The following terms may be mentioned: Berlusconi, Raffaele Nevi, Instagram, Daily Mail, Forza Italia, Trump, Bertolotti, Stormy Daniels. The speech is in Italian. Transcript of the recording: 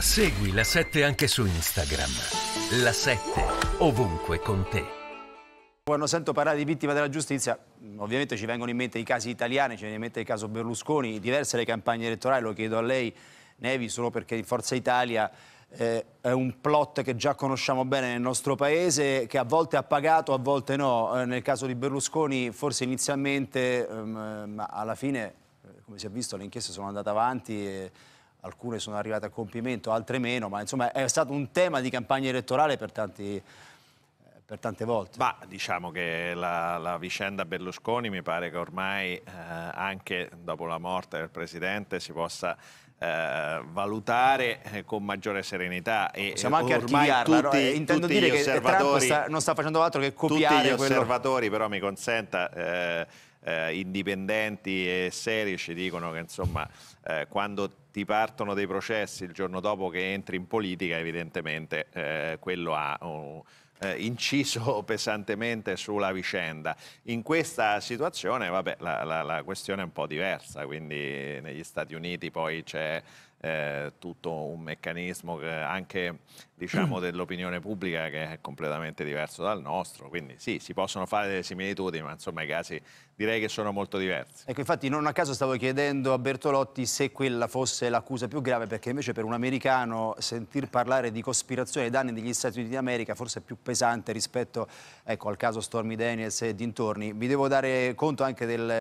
Segui la 7 anche su Instagram. La 7 ovunque con te. Quando sento parlare di vittima della giustizia, ovviamente ci vengono in mente i casi italiani, ci viene in mente il caso Berlusconi, diverse le campagne elettorali, lo chiedo a lei, Nevi, solo perché in Forza Italia è un plot che già conosciamo bene nel nostro paese, che a volte ha pagato, a volte no. Nel caso di Berlusconi forse inizialmente, ma alla fine, come si è visto, le inchieste sono andate avanti e alcune sono arrivate a compimento, altre meno, ma insomma è stato un tema di campagna elettorale per tante volte. Ma diciamo che la vicenda Berlusconi mi pare che ormai anche dopo la morte del Presidente si possa valutare con maggiore serenità. E siamo anche archiviarla, no? Intendo dire che Trump non sta facendo altro che copiare tutti gli osservatori, però mi consenta, indipendenti e seri ci dicono che insomma quando ti partono dei processi il giorno dopo che entri in politica evidentemente quello ha inciso pesantemente sulla vicenda. In questa situazione vabbè, la questione è un po' diversa, quindi negli Stati Uniti poi c'è tutto un meccanismo che anche diciamo dell'opinione pubblica che è completamente diverso dal nostro, quindi sì, si possono fare delle similitudini, ma insomma i casi direi che sono molto diversi. Ecco, infatti non a caso stavo chiedendo a Bertolotti se quella fosse l'accusa più grave, perché invece per un americano sentir parlare di cospirazione ai danni degli Stati Uniti d'America forse è più pesante rispetto, ecco, al caso Stormy Daniels e dintorni. Vi devo dare conto anche del